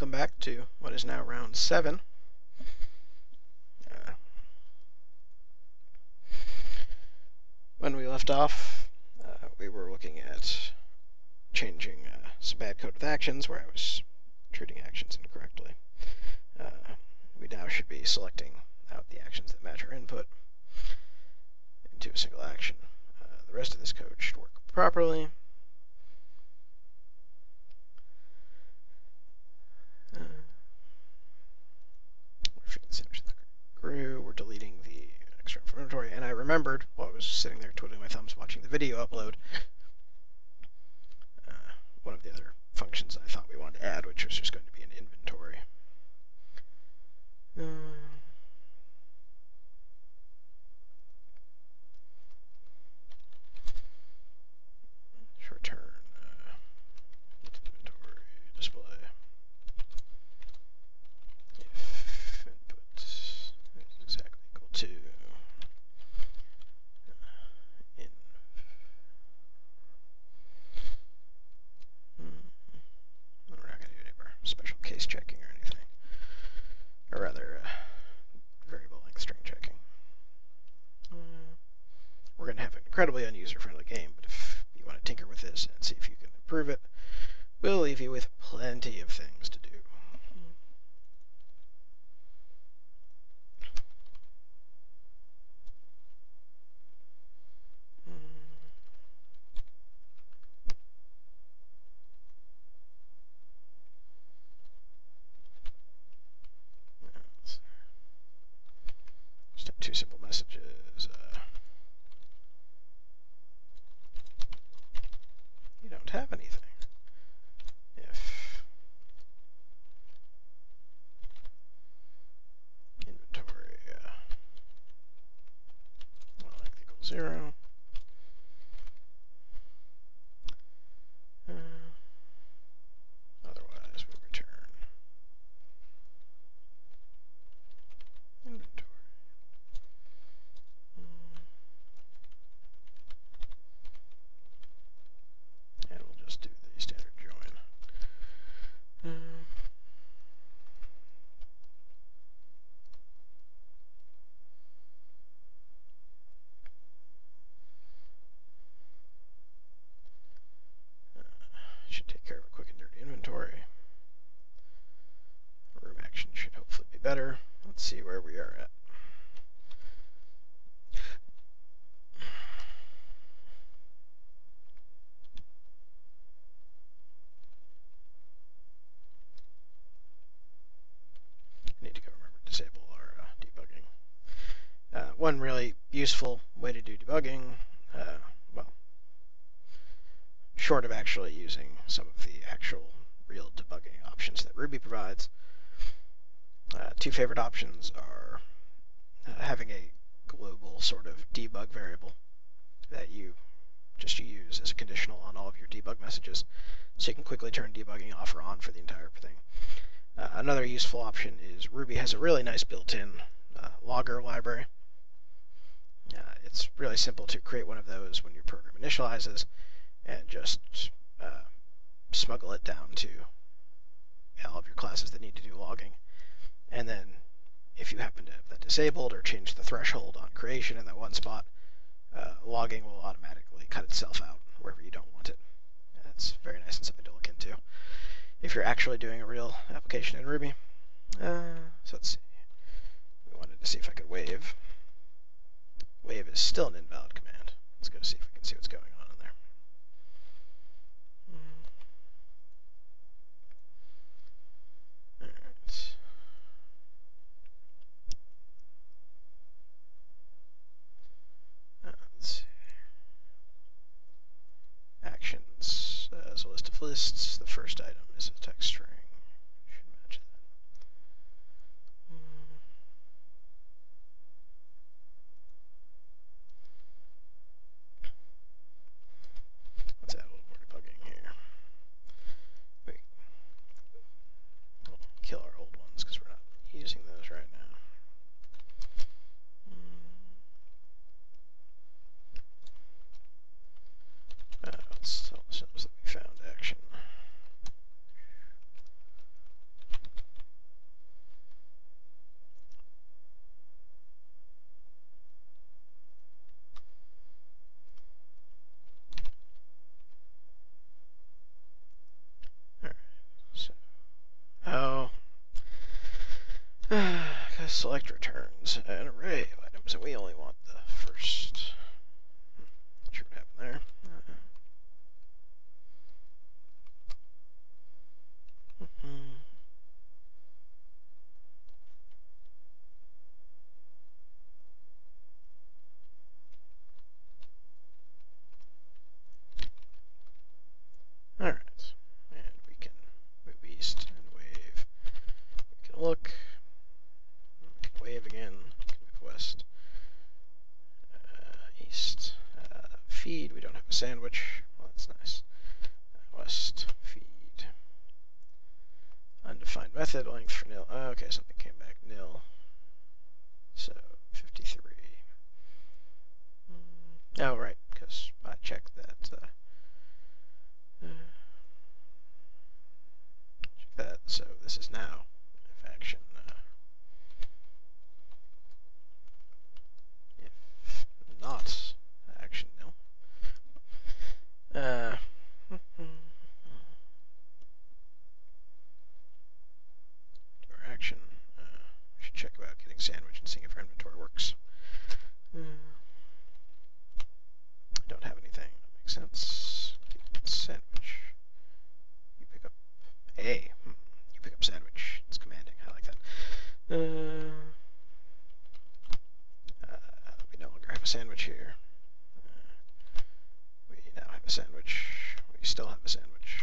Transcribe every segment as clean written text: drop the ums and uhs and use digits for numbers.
Welcome back to what is now round 7. When we left off, we were looking at changing some bad coded actions where I was treating actions incorrectly. We now should be selecting out the actions that match our input into a single action. The rest of this code should work properly. We're deleting the extra inventory, and I remembered while I was sitting there twiddling my thumbs watching the video upload one of the other functions I thought we wanted to add, which was just going to be an inventory. Incredibly unuser-friendly game, but if you want to tinker with this and see if you can improve it, we'll leave you with plenty of things to do. Just have two simple messages. You don't have anything. If inventory length equals 0. Otherwise, we return inventory. Should take care of a quick and dirty inventory. Room action should hopefully be better. Let's see where we are at. I need to go remember to disable our debugging. One really useful way to do debugging, short of actually using some of the actual real debugging options that Ruby provides. Two favorite options are having a global sort of debug variable that you just use as a conditional on all of your debug messages, so you can quickly turn debugging off or on for the entire thing. Another useful option is Ruby has a really nice built-in logger library. It's really simple to create one of those when your program initializes, and just smuggle it down to all of your classes that need to do logging. And then if you happen to have that disabled or change the threshold on creation in that one spot, logging will automatically cut itself out wherever you don't want it. That's very nice and something to look into if you're actually doing a real application in Ruby. So let's see. We wanted to see if I could wave. Wave is still an invalid command. Let's go see if we can see what's going on. Actions as a list of lists. The first item is a text string. Should match that. Let's add a little more debugging here. We'll kill our old ones because we're not using those right now. Let's tell ourselves that we found action. select returns an array of items, and we only want the first. Not sure what happened there. Sandwich. Well, that's nice. West feed. Undefined method length for nil. Oh, okay, something came back nil. So 53. Oh, right, because I checked that. Check that. So this is now if action. If not. Action. We should check about getting sandwich and seeing if our inventory works. Don't have anything. That makes sense. Get sandwich. You pick up A. You pick up sandwich. It's commanding. I like that. We no longer have a sandwich here. Sandwich. We still have a sandwich.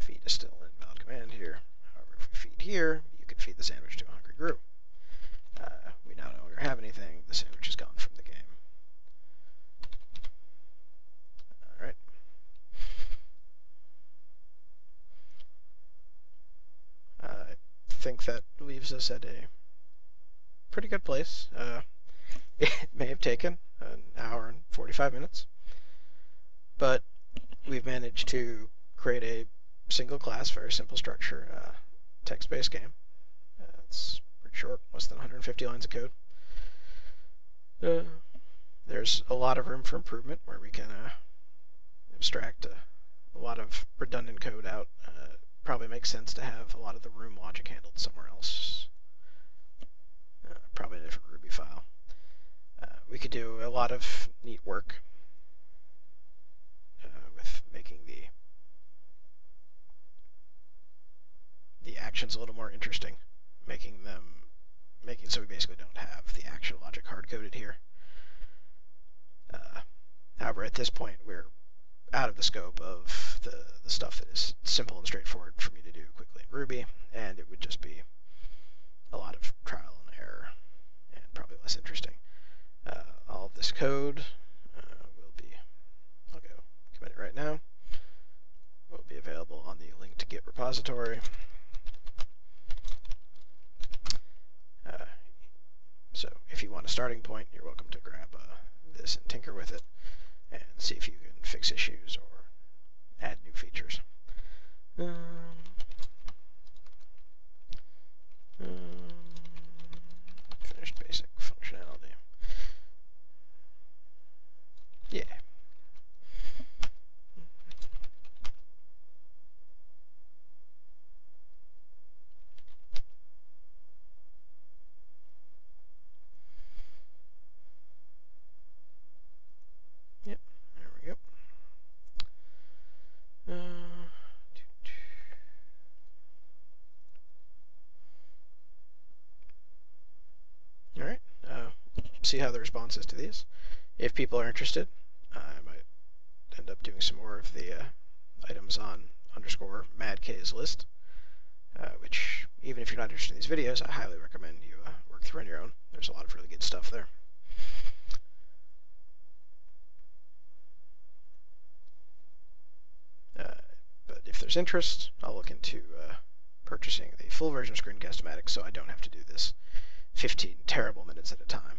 Feed is still an invalid command here. However, if we feed here, you can feed the sandwich to a hungry group. We now no longer have anything. The sandwich is gone from the game. Alright. I think that leaves us at a pretty good place. It may have taken an hour and 45 minutes, but we've managed to create a single class, very simple structure, text-based game. It's pretty short, less than 150 lines of code. There's a lot of room for improvement where we can abstract a lot of redundant code out. Probably makes sense to have a lot of the room logic handled somewhere else, probably in a different Ruby file. We could do a lot of neat work with making the actions a little more interesting, making so we basically don't have the action logic hard coded here. However, at this point we're out of the scope of the stuff that is simple and straightforward for me to do quickly in Ruby, and it would just be a lot of trial and error and probably less interesting. All of this code I'll go commit it right now, will be available on the linked Git repository. So if you want a starting point, you're welcome to grab this and tinker with it and see if you can fix issues or add new features. Finished basic functionality. Yeah. Yep, there we go. All right. See how the response is to these. If people are interested, I might end up doing some more of the items on _MadK's list, which, even if you're not interested in these videos, I highly recommend you work through on your own. There's a lot of really good stuff there. But if there's interest, I'll look into purchasing the full version of Screencast-O-Matic so I don't have to do this 15 terrible minutes at a time.